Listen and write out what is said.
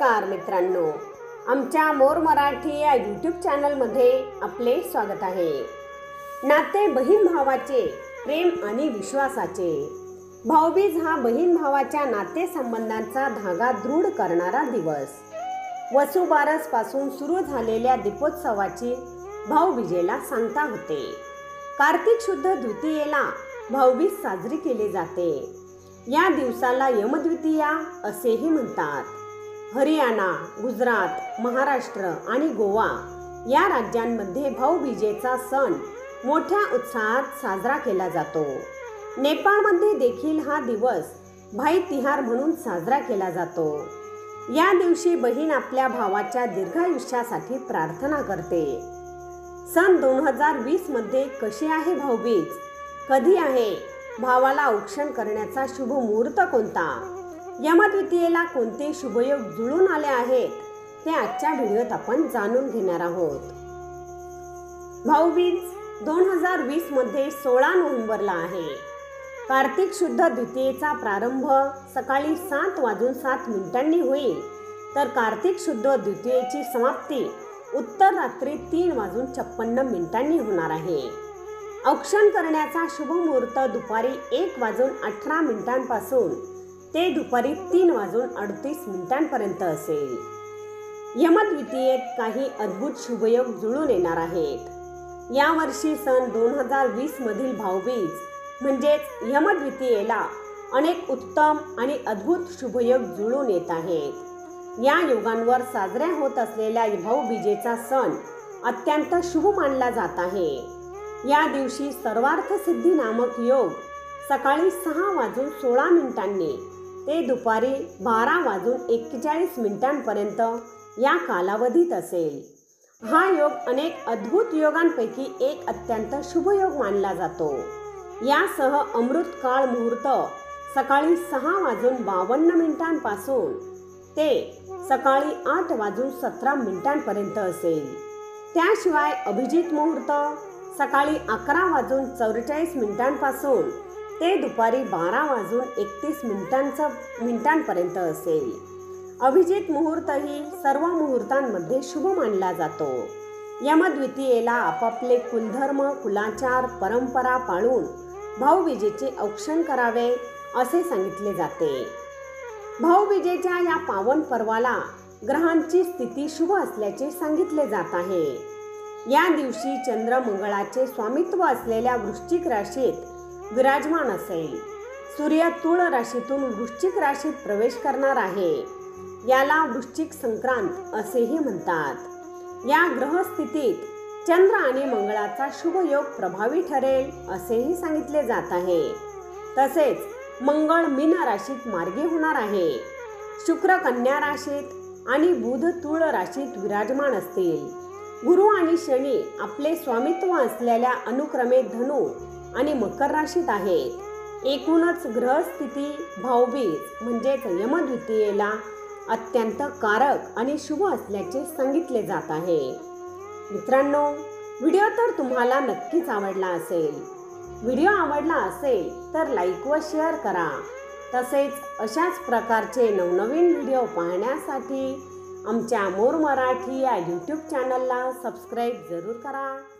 नमस्कार मित्रांनो, आमच्या मोर मराठी या यूट्यूब चॅनलमध्ये आपले स्वागत आहे। नाते बहीण भावाचे, प्रेम आणि विश्वासाचे। भाऊबीज हा बहीण भावाच्या नाते संबंधांचा धागा दृढ करणारा दिवस। वसुबारस पासून सुरू झालेल्या दीपोत्सवाची भाऊबीजेला सांगता होते। कार्तिक शुद्ध द्वितीयेला भाऊबीज साजरी केली जाते। या दिवसाला यमद्वितीया असेही म्हणतात। हरियाणा, गुजरात, महाराष्ट्र आणि गोवा या राज्यांमध्ये भाऊबीजेचा सण मोठ्या उत्साहात साजरा केला जातो। नेपाळमध्ये देखील हा दिवस भाई तिहार म्हणून साजरा केला जातो। या दिवशी बहीण आपल्या भावाच्या दीर्घायुष्यासाठी प्रार्थना करते। सन 2020 मध्ये कशी आहे भाऊबीज, कधी आहे, भावाला औक्षण करण्याचा शुभ मुहूर्त कोणता, यमद्वितीयेला कोणते शुभयोग जुळून आले आहेत, ते आजच्या व्हिडिओत आपण जाणून घेणार आहोत। भाऊबीज 2020 मध्ये 16 नोव्हेंबरला आहे। कार्तिक शुद्ध द्वितीयेचा प्रारंभ सकाळी 7:07 होईल, तर कार्तिक शुद्ध द्वितीयेची समाप्ती उत्तर रात्री 3:56 होणार आहे। औक्षण करण्याचा शुभ मुहूर्त दुपारी 1:18 ते दुपारी 3:38 असेल। यमद्वितीयेत काही अद्भुत शुभयोग जुळून येणार आहेत। यावर्षी सन 2020 मधील भाऊबीज म्हणजेच यमद्वितीयेला अनेक उत्तम आणि अद्भुत शुभयोग जुळून येत आहेत। या योगांवर साजऱ्या होत असलेल्या भाऊबीजेचा सण अत्यंत शुभ मानला जात आहे। या दिवशी सर्वार्थ सिद्धी नामक योग सकाळी 6:16 ते दुपारी 12:41 या कालावधीत असेल। हा योग अनेक अद्भुत योगांपैकी एक अत्यंत शुभ योग मानला जातो। यासह अमृत काळ मुहूर्त सकाळी 6:52 ते सकाळी 8:17 असेल। त्याशिवाय अभिजित मुहूर्त सकाळी 11:44 ते दुपारी 12:31 असेल। अभिजित मुहूर्त ही सर्व मुहूर्तांमध्ये शुभ मानला जातो। यमद्वितीयेला आपापले कुलधर्म, कुलाचार, परंपरा पाळून भाऊबीजेचे औक्षण करावे असे सांगितले जाते। भाऊबीजेच्या या पावन पर्वाला ग्रहांची स्थिती शुभ असल्याचे सांगितले जात आहे। या दिवशी चंद्र मंगळाचे स्वामित्व असलेल्या वृश्चिक राशीत विराजमान असेल। सूर्य तुळ राशीतून वृश्चिक राशीत प्रवेश करणार आहे। याला वृश्चिक संक्रांत असेही म्हणतात। या ग्रहस्थितीत चंद्र आणि मंगळाचा शुभ योग प्रभावी ठरेल असेही सांगितले जात आहे। तसेच मंगळ मीन राशीत मार्गी होणार आहे। शुक्र कन्या राशीत आणि बुध तुळ राशीत विराजमान असतील। गुरु आणि शनी आपले स्वामित्व असलेल्या अनुक्रमे धनु आणि मकर राशीत आहेत। एकूणच ग्रहस्थिती भाऊबीज म्हणजेच यमद्वितीयेला अत्यंत कारक आणि शुभ असल्याचे सांगितले जात आहे। मित्रांनो, व्हिडिओ तर तुम्हाला नक्कीच आवडला असेल। व्हिडिओ आवडला असेल तर लाईक व शेअर करा। तसेच अशाच प्रकारचे नवनवीन व्हिडिओ पाहण्यासाठी आमच्या मोर मराठी या यूट्यूब चॅनलला सबस्क्राइब जरूर करा।